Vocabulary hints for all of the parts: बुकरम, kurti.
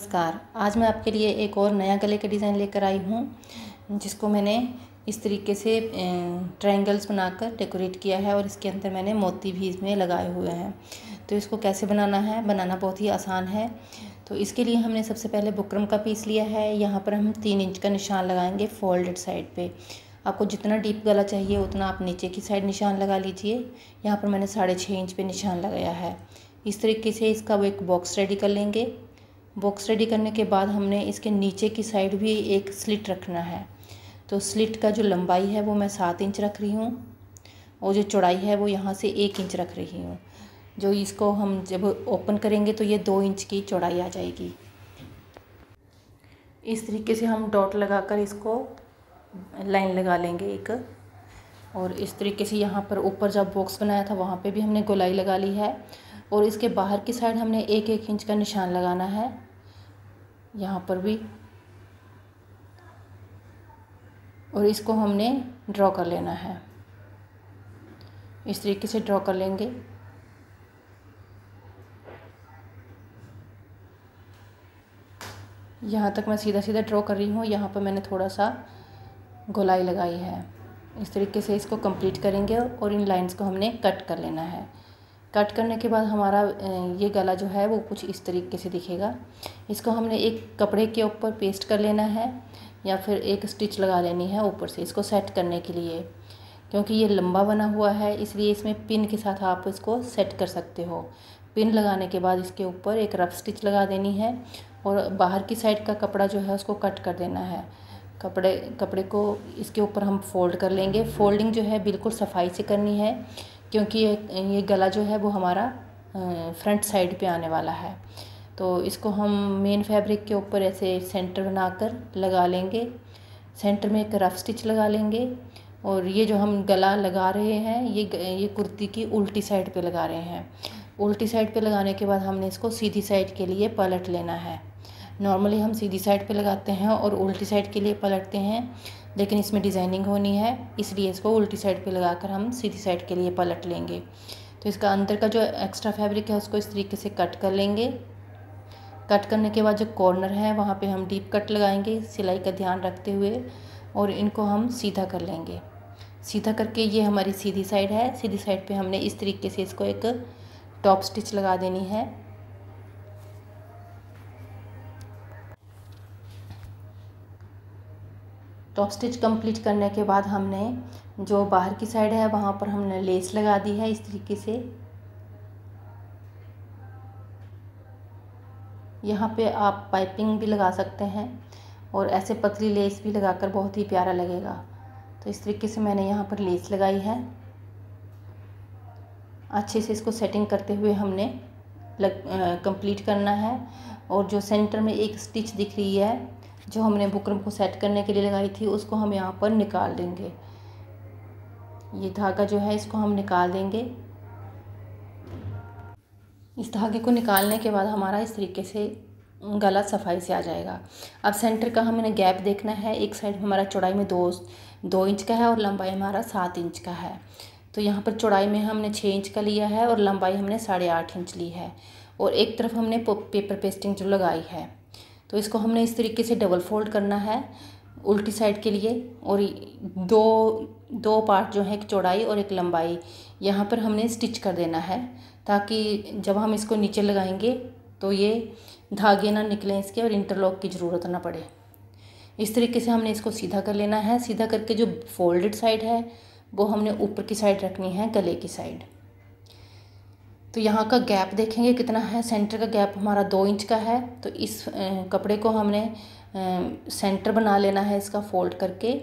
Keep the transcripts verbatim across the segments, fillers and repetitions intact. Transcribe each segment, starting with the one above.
नमस्कार, आज मैं आपके लिए एक और नया गले का डिज़ाइन लेकर आई हूँ, जिसको मैंने इस तरीके से ट्रायंगल्स बनाकर डेकोरेट किया है और इसके अंदर मैंने मोती भी इसमें लगाए हुए हैं। तो इसको कैसे बनाना है, बनाना बहुत ही आसान है। तो इसके लिए हमने सबसे पहले बुकरम का पीस लिया है। यहाँ पर हम तीन इंच का निशान लगाएंगे फोल्डेड साइड पर। आपको जितना डीप गला चाहिए उतना आप नीचे की साइड निशान लगा लीजिए। यहाँ पर मैंने साढ़े छः इंच पर निशान लगाया है। इस तरीके से इसका वो एक बॉक्स रेडी कर लेंगे। बॉक्स रेडी करने के बाद हमने इसके नीचे की साइड भी एक स्लिट रखना है। तो स्लिट का जो लंबाई है वो मैं सात इंच रख रही हूँ और जो चौड़ाई है वो यहाँ से एक इंच रख रही हूँ। जो इसको हम जब ओपन करेंगे तो ये दो इंच की चौड़ाई आ जाएगी। इस तरीके से हम डॉट लगाकर इसको लाइन लगा लेंगे एक। और इस तरीके से यहाँ पर ऊपर जब बॉक्स बनाया था वहाँ पर भी हमने गोलाई लगा ली है। और इसके बाहर की साइड हमने एक एक इंच का निशान लगाना है। यहाँ पर भी, और इसको हमने ड्रॉ कर लेना है। इस तरीके से ड्रॉ कर लेंगे। यहाँ तक मैं सीधा सीधा ड्रॉ कर रही हूँ, यहाँ पर मैंने थोड़ा सा गोलाई लगाई है। इस तरीके से इसको कंप्लीट करेंगे और इन लाइंस को हमने कट कर लेना है। कट करने के बाद हमारा ये गला जो है वो कुछ इस तरीके से दिखेगा। इसको हमने एक कपड़े के ऊपर पेस्ट कर लेना है या फिर एक स्टिच लगा लेनी है ऊपर से इसको सेट करने के लिए, क्योंकि ये लंबा बना हुआ है इसलिए इसमें पिन के साथ आप इसको सेट कर सकते हो। पिन लगाने के बाद इसके ऊपर एक रफ स्टिच लगा देनी है और बाहर की साइड का कपड़ा जो है उसको कट कर देना है। कपड़े कपड़े को इसके ऊपर हम फोल्ड कर लेंगे। फोल्डिंग जो है बिल्कुल सफाई से करनी है, क्योंकि ये ये गला जो है वो हमारा फ्रंट साइड पे आने वाला है। तो इसको हम मेन फैब्रिक के ऊपर ऐसे सेंटर बनाकर लगा लेंगे। सेंटर में एक रफ स्टिच लगा लेंगे। और ये जो हम गला लगा रहे हैं ये ये कुर्ती की उल्टी साइड पे लगा रहे हैं। उल्टी साइड पे लगाने के बाद हमने इसको सीधी साइड के लिए पलट लेना है। नॉर्मली हम सीधी साइड पे लगाते हैं और उल्टी साइड के लिए पलटते हैं, लेकिन इसमें डिज़ाइनिंग होनी है इसलिए इसको उल्टी साइड पे लगाकर हम सीधी साइड के लिए पलट लेंगे। तो इसका अंदर का जो एक्स्ट्रा फैब्रिक है उसको इस तरीके से कट कर लेंगे। कट करने के बाद जो कॉर्नर है वहाँ पे हम डीप कट लगाएंगे, सिलाई का ध्यान रखते हुए, और इनको हम सीधा कर लेंगे। सीधा करके ये हमारी सीधी साइड है। सीधी साइड पर हमने इस तरीके से इसको एक टॉप स्टिच लगा देनी है। टॉप स्टिच कंप्लीट करने के बाद हमने जो बाहर की साइड है वहाँ पर हमने लेस लगा दी है इस तरीके से। यहाँ पे आप पाइपिंग भी लगा सकते हैं और ऐसे पतली लेस भी लगाकर बहुत ही प्यारा लगेगा। तो इस तरीके से मैंने यहाँ पर लेस लगाई है। अच्छे से इसको सेटिंग करते हुए हमने लग कंप्लीट करना है। और जो सेंटर में एक स्टिच दिख रही है जो हमने बुकरम को सेट करने के लिए लगाई थी उसको हम यहाँ पर निकाल देंगे। ये धागा जो है इसको हम निकाल देंगे। इस धागे को निकालने के बाद हमारा इस तरीके से गला सफाई से आ जाएगा। अब सेंटर का हमें गैप देखना है। एक साइड हमारा चौड़ाई में दो दो इंच का है और लंबाई हमारा सात इंच का है। तो यहाँ पर चौड़ाई में हमने छः इंच का लिया है और लंबाई हमने साढ़े आठ इंच ली है। और एक तरफ हमने पेपर पेस्टिंग जो लगाई है तो इसको हमने इस तरीके से डबल फोल्ड करना है उल्टी साइड के लिए। और दो दो पार्ट जो है, एक चौड़ाई और एक लंबाई, यहाँ पर हमने स्टिच कर देना है ताकि जब हम इसको नीचे लगाएंगे तो ये धागे ना निकलें इसके और इंटरलॉक की ज़रूरत ना पड़े। इस तरीके से हमने इसको सीधा कर लेना है। सीधा करके जो फोल्डेड साइड है वो हमने ऊपर की साइड रखनी है, गले की साइड। तो यहाँ का गैप देखेंगे कितना है। सेंटर का गैप हमारा दो इंच का है। तो इस कपड़े को हमने सेंटर बना लेना है इसका फोल्ड करके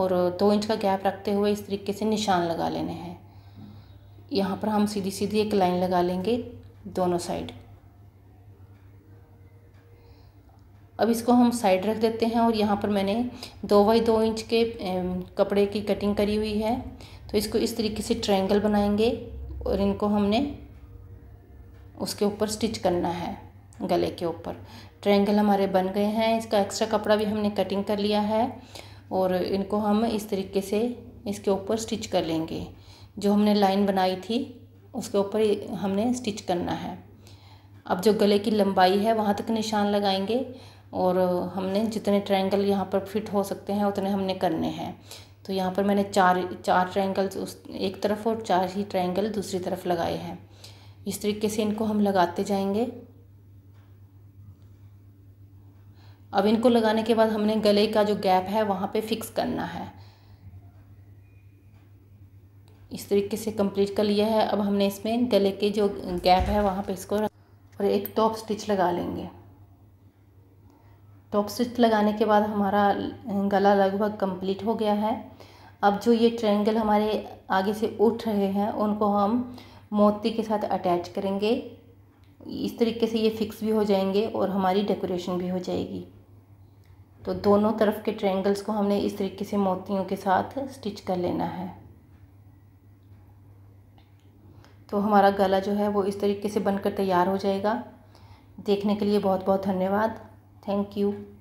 और दो इंच का गैप रखते हुए इस तरीके से निशान लगा लेने हैं। यहाँ पर हम सीधी सीधी एक लाइन लगा लेंगे दोनों साइड। अब इसको हम साइड रख देते हैं। और यहाँ पर मैंने दो बाई दो इंच के कपड़े की कटिंग करी हुई है। तो इसको इस तरीके से ट्रायंगल बनाएंगे और इनको हमने उसके ऊपर स्टिच करना है गले के ऊपर। ट्रायंगल हमारे बन गए हैं। इसका एक्स्ट्रा कपड़ा भी हमने कटिंग कर लिया है और इनको हम इस तरीके से इसके ऊपर स्टिच कर लेंगे। जो हमने लाइन बनाई थी उसके ऊपर हमने स्टिच करना है। अब जो गले की लंबाई है वहाँ तक निशान लगाएंगे और हमने जितने ट्रायंगल यहाँ पर फिट हो सकते हैं उतने हमने करने हैं। तो यहाँ पर मैंने चार चार ट्रायंगल्स उस एक तरफ और चार ही ट्रायंगल दूसरी तरफ लगाए हैं। इस तरीके से इनको हम लगाते जाएंगे। अब इनको लगाने के बाद हमने गले का जो गैप है वहाँ पे फिक्स करना है। इस तरीके से कंप्लीट कर लिया है। अब हमने इसमें गले के जो गैप है वहाँ पे इसको और एक टॉप स्टिच लगा लेंगे। टॉप स्टिच लगाने के बाद हमारा गला लगभग कंप्लीट हो गया है। अब जो ये ट्रायंगल हमारे आगे से उठ रहे हैं उनको हम मोती के साथ अटैच करेंगे। इस तरीके से ये फिक्स भी हो जाएंगे और हमारी डेकोरेशन भी हो जाएगी। तो दोनों तरफ के ट्रायंगल्स को हमने इस तरीके से मोतियों के साथ स्टिच कर लेना है। तो हमारा गला जो है वो इस तरीके से बनकर तैयार हो जाएगा। देखने के लिए बहुत बहुत धन्यवाद। Thank you.